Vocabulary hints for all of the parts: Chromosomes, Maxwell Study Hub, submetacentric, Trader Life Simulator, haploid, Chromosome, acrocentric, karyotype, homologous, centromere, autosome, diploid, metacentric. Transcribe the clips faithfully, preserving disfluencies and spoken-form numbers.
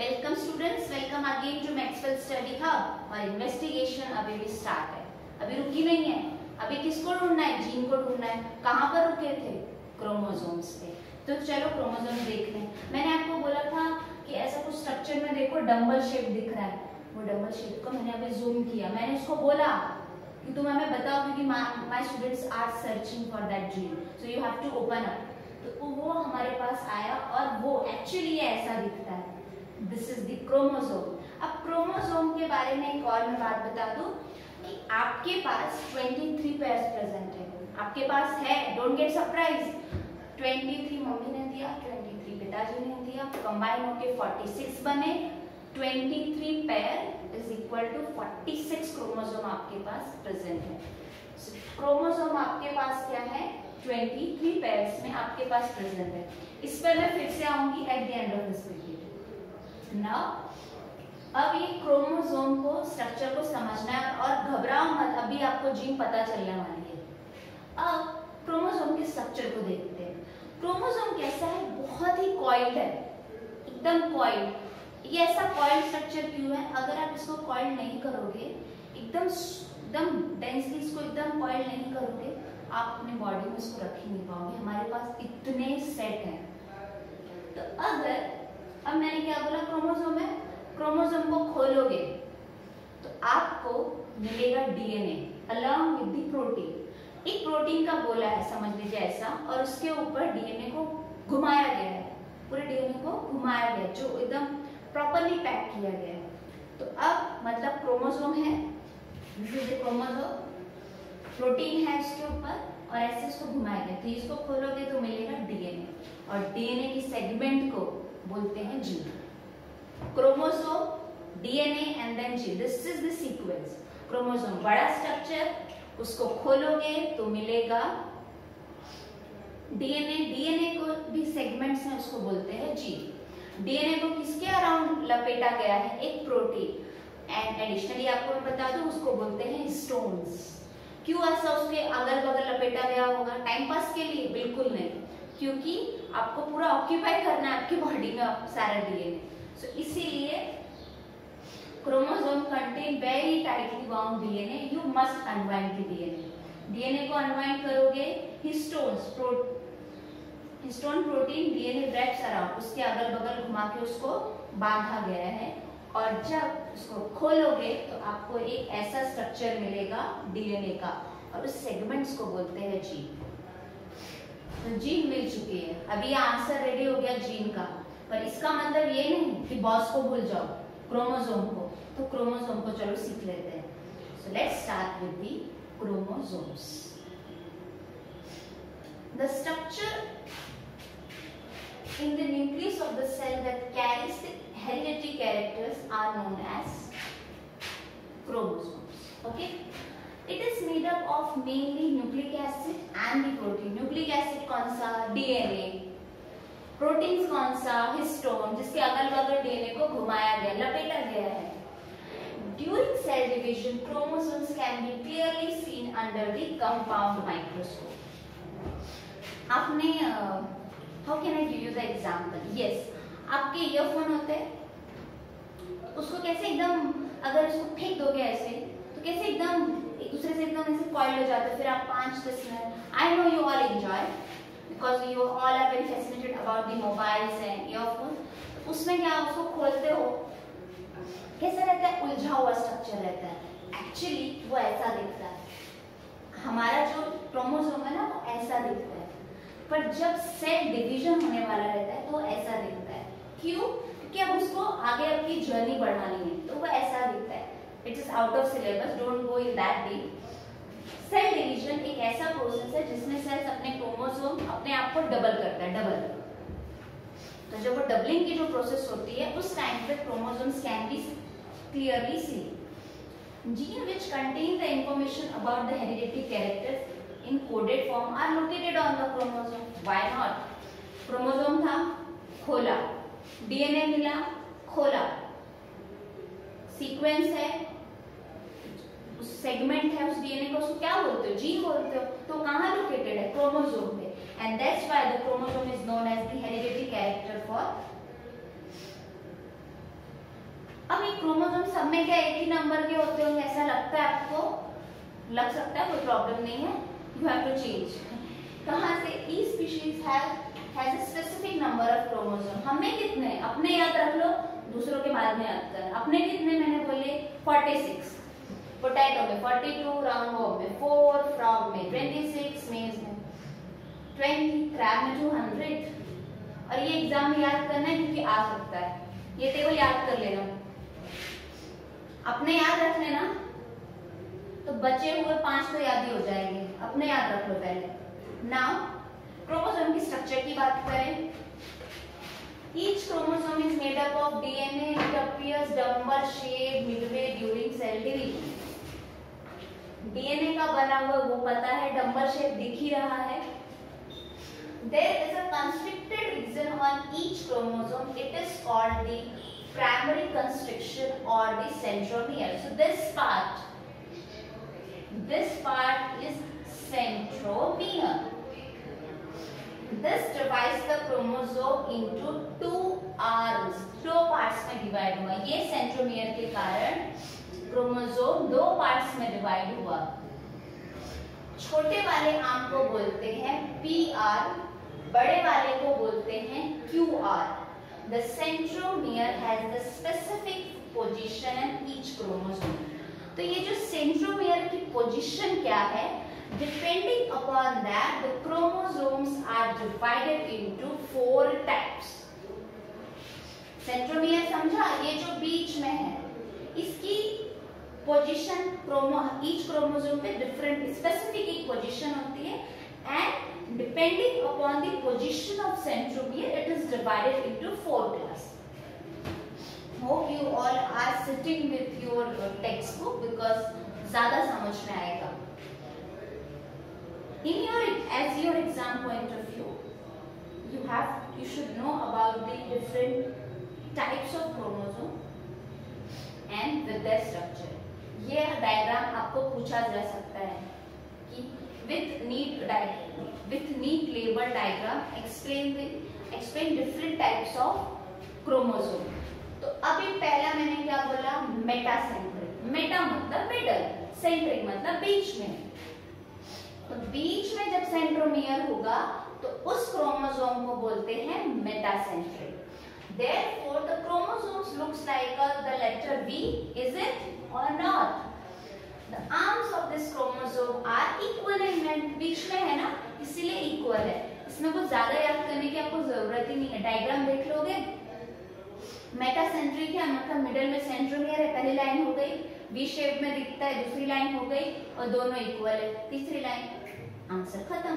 Welcome students, welcome again to Maxwell study hub. और investigation अभी भी स्टार्ट है, अभी रुकी नहीं है। अभी किसको ढूंढना है? जीन को ढूंढना है। कहाँ पर रुके थे? क्रोमोसोम्स पे। तो चलो क्रोमोसोम देख लें। मैंने आपको बोला था कि ऐसा कुछ स्ट्रक्चर में देखो डम्बल शेप दिख रहा है, वो डम्बल शेप को मैंने अभी जूम किया। मैंने उसको बोला कि तुम हमें बताओ क्योंकि my students are searching for that gene, so you have to open up. तो वो हमारे पास आया और वो एक्चुअली ऐसा दिखता है। This is the chromosome. अब क्रोमोसोम के बारे में एक और मैं बात बता दूं कि आपके पास तेईस पेयर्स प्रेजेंट है। आपके पास है, डोंट गेट सरप्राइज। तेईस मम्मी ने दिया, तेईस पिताजी ने दिया, कंबाइन होके छियालीस बने। तेईस पेयर इज इक्वल टू छियालीस क्रोमोसोम आपके पास प्रेजेंट है। क्रोमोसोम आपके पास क्या है? तेईस पेयर्स में आपके पास प्रेजेंट है। इस पर मैं फिर से आऊंगी at the end of this video. Now, अब ये क्रोमोसोम को, स्ट्रक्चर को समझना है और घबराओ मत, अभी आपको जीन पता चलने वाली है। अब क्रोमोसोम के स्ट्रक्चर को देखते हैं। क्रोमोसोम कैसा है? बहुत ही कॉइल्ड है, एकदम कॉइल्ड। ये ऐसा कॉइल्ड स्ट्रक्चर क्यों है? अगर आप इसको कॉइल्ड नहीं करोगे, एकदम एकदम डेंसली इसको एकदम कॉइल्ड नहीं करोगे, आप अपने बॉडी में इसको रख ही नहीं पाओगे। हमारे पास इतने सेट हैं। तो अगर, अब मैंने क्या बोला, क्रोमोसोम है। क्रोमोसोम को खोलोगे तो आपको मिलेगा DNA along with the protein. एक प्रोटीन का बोला है, समझ लीजिए ऐसा, और उसके ऊपर डीएनए को घुमाया गया है, पूरे डीएनए को घुमाया गया है, जो एकदम प्रॉपर्ली पैक किया गया है। तो अब मतलब क्रोमोसोम है, क्रोमोसोम प्रोटीन है इसके ऊपर, और ऐसे इसको घुमाया गया। तो इसको खोलोगे तो मिलेगा डीएनए, और डीएनए की सेगमेंट को बोलते हैं gene. Chromosome, DNA and then gene, this is the sequence. Chromosome बड़ा स्ट्रक्चर, उसको खोलोगे तो मिलेगा डीएनए। डीएनए को भी सेगमेंट्स हैं, उसको बोलते हैं जीन। डीएनए को किसके अराउंड लपेटा गया है? एक प्रोटीन। एंड एडिशनली आपको मैं बता दूं, उसको बोलते हैं हिस्टोन्स। क्यों ऐसा उसके अगल बगल लपेटा गया होगा? टाइम पास के लिए? बिल्कुल नहीं, क्योंकि आपको पूरा ऑक्यूपाई करना है आपकी बॉडी में आप सारा डीएनए। सो so, इसीलिए chromosome contain very tightly bound DNA. You must unwind the DNA. DNA को अनवाइंड करोगे, histones pro, histone protein DNA wraps around, उसके अगल बगल घुमा के उसको बांधा गया है। और जब उसको खोलोगे तो आपको एक ऐसा स्ट्रक्चर मिलेगा डीएनए का, और उस सेगमेंट्स को बोलते हैं जीन। तो जीन मिल चुकी है, अभी आंसर रेडी हो गया जीन का। पर इसका मतलब ये नहीं कि बॉस को भूल जाओ, क्रोमोसोम को। तो क्रोमोसोम को चलो सीख लेते हैं। So let's start with the chromosomes. The structure in the nucleus of the cell that carries the hereditary characters are known as chromosomes. Okay, it is made up of mainly nucleic acid and the protein. Nucleic acid कौन सा? DNA. Proteins कौन सा? Histone, जिसके अगल बगल DNA को घुमाया गया, लपेटा गया है। During cell division, chromosomes can be clearly seen under the compound microscope. आपने uh, how can I give you the example? Yes, आपके ईयरफोन होते हैं, उसको कैसे एकदम, अगर उसको फेंक दोगे ऐसे तो कैसे एकदम एक दूसरे से एकदम ऐसे कॉइल हो जाते हैं। फिर आप पाँच दस minute, I know you all enjoy because you all are very fascinated about the mobiles and earphone. उसमें क्या आप उसको खोलते हो, कैसा रहता है? उलझा हुआ स्ट्रक्चर रहता है। एक्चुअली वो ऐसा दिखता है। हमारा जो क्रोमोसोम है ना, वो ऐसा दिखता है, पर जब सेल डिविजन होने वाला रहता है तो वो ऐसा दिखता है। क्यों? क्योंकि अब उसको आगे अपनी जर्नी बढ़ानी है, तो वो ऐसा दिखता है। It is out of syllabus, don't go in that deep. Cell division एक ऐसा प्रोसेस है जिसमें सेल्स अपने क्रोमोसोम अपने आप को डबल करता है, डबल। तो जब वो डबलिंग की जो प्रोसेस होती है, उस टाइम पे chromosomes can be clearly seen. Gene which contain the information about the hereditary characters in coded form are located on the chromosome. Why not? Chromosome था, खोला, डीएनए मिला, खोला, सीक्वेंस है, उस सेगमेंट है, उस डीएनए को, उसको क्या बोलते हो? जीन बोलते हो। तो कहाँ लोकेटेड है? क्रोमोसोम में। And that's why the chromosome is known as the hereditary character for अब ये क्रोमोसोम सब में क्या एक ही नंबर के होते होंगे ऐसा लगता है आपको, लग सकता है, कोई प्रॉब्लम नहीं है, यू हैव टू चेंज। कहां से each species have has a specific number of chromosome. हमें कितने अपने याद रख लो, दूसरों के बाद में याद कर। अपने कितने मैंने बोले छियालीस, पोटैटो में बयालीस, राउंड होप में चार, फ्रॉग में छब्बीस, मेज में बीस, क्रैब में दो सौ। और ये एग्जाम में याद करना है क्योंकि आ सकता है, ये टेबल याद कर लेना, अपने याद रख लेना, तो बचे हुए पांच तो याद ही हो जाएंगे, अपने याद रख लो पहले। नाउ क्रोमोसोम की स्ट्रक्चर की बात करें, each chromosome is made up of DNA, it appears dumbbell shape midway during cell division. DNA का बना हुआ वो पता है, डम्बर शेप दिख ही रहा है। There is a constricted region on each chromosome. It is called the primary constriction or the centromere. So this part, this part is centromere. This divides the chromosome into two arms. दो parts में divide हुआ. ये centromere के कारण chromosome दो parts में divide हुआ. छोटे वाले आर्म को बोलते हैं P R, बड़े वाले को बोलते हैं Q R. The centromere has the specific position in each chromosome. तो ये जो centromere की पोजीशन क्या है, depending upon that the chromosomes are divided into four types. centromere समझा, ये जो बीच में है इसकी पोजीशन क्रोमो ईच क्रोमोसोम पे डिफरेंट स्पेसिफिक एक पोजीशन होती है and depending upon the position of centromere it is divided into four class. Hope you all are sitting with your textbook because ज़्यादा समझ में आएगा. In your as your exam point of view, you have you should know about the different types of chromosome and with their structure. ये diagram आपको पूछा जा सकता है कि with neat diagram. With neat label diagram, explain the explain different types of chromosome. तो अभी पहला मैंने क्या बोला, metacentric. Meta मतलब middle, centric मतलब बीच में. तो बीच में जब centromere होगा, तो उस क्रोमोसोम को बोलते हैं metacentric. Therefore, the chromosomes looks like the letter V, is it or not? The arms of this chromosome are equal in length, बीच में है ना, इसलिए इक्वल है, इसमें कुछ ज्यादा याद करने की आपको जरूरत ही नहीं है, डायग्राम देख लोगे. मेटासेंट्रिक है मतलब मिडिल में सेंट्रोमियर है, पहली लाइन हो गई वी शेप में दिखता है, दूसरी लाइन हो गई और दोनों इक्वल है, तीसरी लाइन, आंसर खत्म.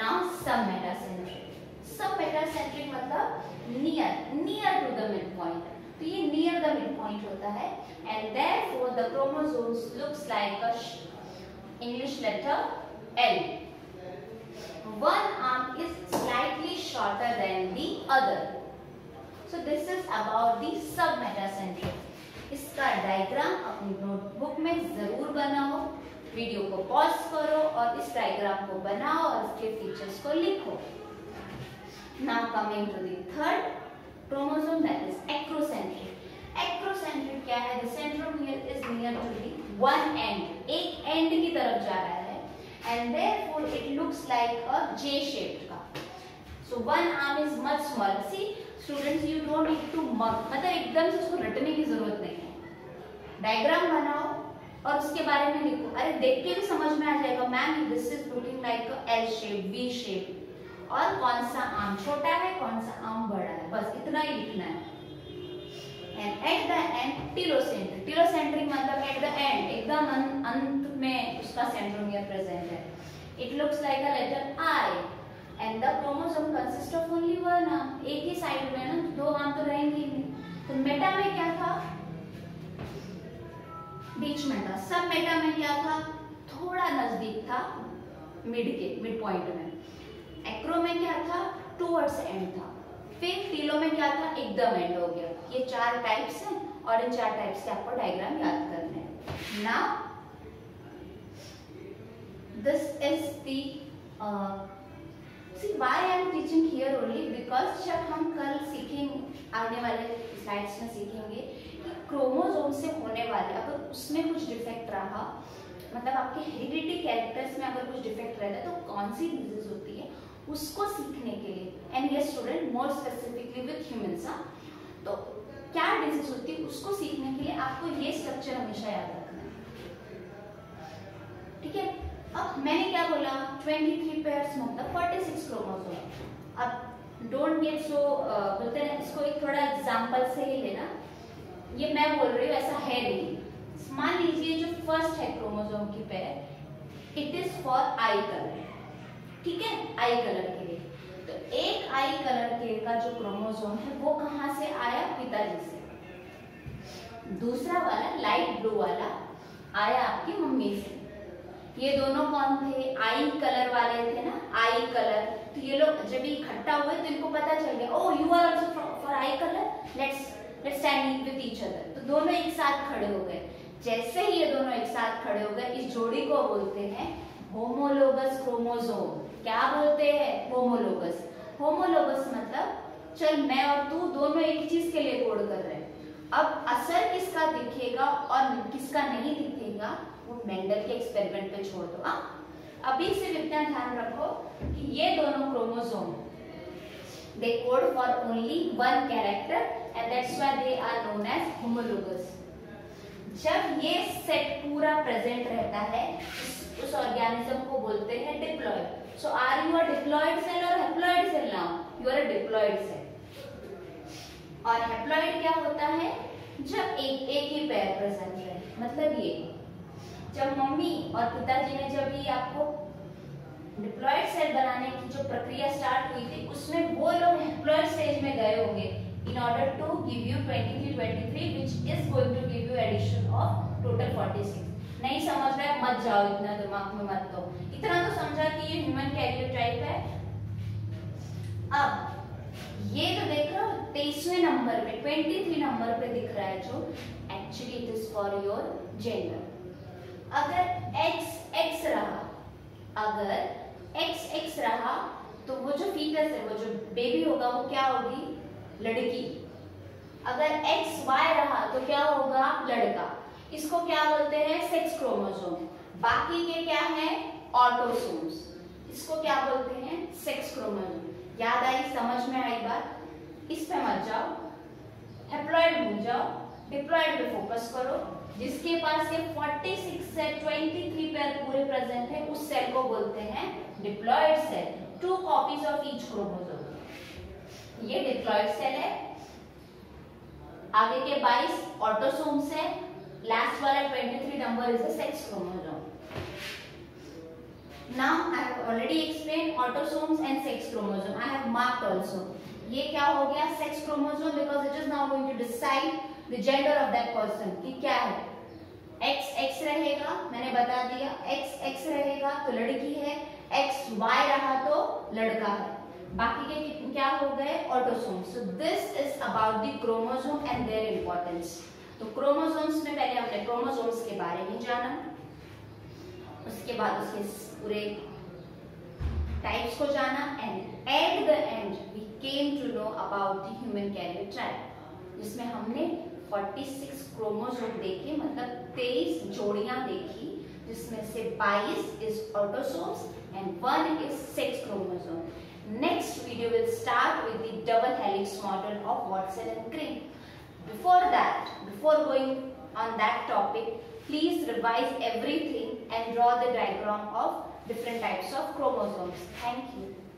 नाउ सब मेटासेंट्रिक, सब मेटासेंट्रिक मतलब near near to the mid point, तो ये नियर द मिड पॉइंट होता है and therefore the chromosomes looks like a English letter L. One arm is slightly shorter than the other. So this is about the submetacentric. इसका diagram अपनी notebook में जरूर बनाओ, video को pause करो और इस डायग्राम को बनाओ और इसके फीचर्स को लिखो. Now coming to the third chromosome, that is acrocentric. Acrocentric क्या है? The centromere is near to the one end, एक end की तरफ जा रहा है, and therefore it looks like a J-shaped का. So one arm is much smaller. See, students, you don't need to mark, मतलब एकदम से उसको रटने की जरूरत नहीं है. डायग्राम बनाओ और उसके बारे में लिखो. अरे देख के भी समझ में आ जाएगा, ma'am this is looking like a L shape, V shape. और कौन सा आम छोटा है, कौन सा आम बड़ा है, बस इतना ही लिखना है. And at the end telocentric, telocentric मतलब एट द एंड, एकदम अंत में उसका सेंट्रोमियर प्रेजेंट है. It looks like a letter I and the chromosome consist of only one arm, एक ही साइड में ना, दो आर्म तो रहेंगे नहीं. तो मेटा में क्या था, बीच में था. सब मेटा में क्या था, थोड़ा नजदीक था मिड के, मिड पॉइंट में. एक्रो में क्या था, टुवर्ड्स एंड था. फिर टीलो में क्या था, एकदम एंड हो गया. ये चार टाइप्स हैं और इन चार टाइप्स के आपको डायग्राम याद करने हैं. Now this is the See why I am teaching here only because जब हम कल सीखेंगे आने वाले स्लाइड्स में सीखेंगे कि क्रोमोसोम से होने वाले अगर उसमें कुछ डिफेक्ट रहा मतलब आपके हेरिडिटी कैरेक्टर्स में अगर कुछ डिफेक्ट रहता है तो कौन सी डिजीज होती है उसको सीखने के लिए एंड ये student more specifically with humans हाँ तो क्या डिजीज होती है उसको सीखने के लिए आपको ये स्ट्रक्चर हमेशा याद रखना है ठीक है। अब मैंने क्या बोला तेईस पेयर्स मतलब छियालीस क्रोमोसोम। अब डोंट गेट सो बोलते हैं इसको एक थोड़ा एग्जांपल से ही लेना ये मैं बोल रही हूँ ऐसा है नहीं। मान लीजिए जो फर्स्ट है क्रोमोसोम की pair it is for eye colour ठीक है आई कलर के लिए तो एक आई कलर के का जो क्रोमोसोम है वो कहाँ से आया पिताजी से दूसरा वाला लाइट ब्लू वाला आया आपकी मम्मी से। ये दोनों कौन थे आई कलर वाले थे ना आई कलर तो ये लोग जब इकट्ठा हुए तो इनको पता चल गया oh you are also for eye colour let's let's stand with each other तो दोनों एक साथ खड़े हो गए। जैसे ही ये दोनों एक साथ खड़े हो गए इस जोड़ी को बोलते हैं होमोलोगस क्रोमोसोम। क्या बोलते हैं होमोलोगस। होमोलोगस मतलब चल मैं और तू दोनों एक चीज के लिए कोड कर रहे हैं। अब असर किसका दिखेगा और किसका नहीं दिखेगा वो मेंडल के एक्सपेरिमेंट पे छोड़ दो। अभी सिर्फ इतना ध्यान रखो कि ये दोनों chromosome they code for only one character and that's why they are known as homologous. जब ये सेट पूरा प्रेजेंट रहता है उस ऑर्गेनिज्म को बोलते हैं diploid. So are you a diploid cell और haploid cell now you are a diploid cell. और हैप्लॉइड क्या होता है जब एक एक ही पैर प्रेजेंट है मतलब ये जब मम्मी और पिताजी ने जब ये आपको डिप्लॉइड सेल बनाने की जो प्रक्रिया स्टार्ट हुई थी उसमें वो लोग हैप्लॉइड स्टेज में गए होंगे in order to give you twenty-three twenty-three which is going to give you addition of total forty-six। नहीं समझ रहा है मत जाओ इतना दिमाग में मत दो इतना तो समझा कि ये ह्यूमन कैरियोटाइप है। अब ये तो देख रहा हूँ तेईसवें नंबर पे तेईस नंबर पे दिख रहा है जो actually it is for your gender. अगर एक्स एक्स रहा अगर एक्स एक्स रहा तो वो जो फीटस है वो जो बेबी होगा वो क्या होगी लड़की। अगर एक्स वाई रहा तो क्या होगा लड़का। इसको क्या बोलते हैं सेक्स क्रोमोसोम। बाकी के क्या हैं ऑटोसोम्स। इसको क्या बोलते हैं सेक्स क्रोमोसोम। याद आई समझ में आई बात। इस पे मत जाओ हैप्लॉइड में जाओ डिप्लॉइड पे फोकस करो। जिसके पास ये छियालीस से तेईस पेयर पूरे प्रेजेंट है उस सेल को बोलते हैं diploid cell. Two copies of each chromosome ये डिप्लॉइड सेल है। आगे के बाईस ऑटोसोम्स है लास्ट वाला तेईस नंबर is sex chromosome. Now I have already explain autosomes and sex chromosome. I have marked also ये क्या हो गया sex chromosome because it is now going to decide the gender of that person कि क्या है। एक्स एक्स रहेगा मैंने बता दिया एक्स एक्स रहेगा तो लड़की है एक्स वाई रहा तो लड़का है। बाकी के क्या हो गए autosome. So this is about the chromosome and their importance. तो क्रोमोसोम्स में पहले हमने क्रोमोसोम्स के बारे में जाना उसके बाद उसके पूरे टाइप्स को जाना and at the end we came to know about the human karyotype जिसमें हमने छियालीस क्रोमोसोम देखे मतलब तेईस जोड़ियां देखी जिसमें से बाईस is autosomes and one is sex chromosome. Next video will start with the double helix model of Watson and Crick. Before that, before going on that topic, please revise everything and draw the diagram of different types of chromosomes. Thank you.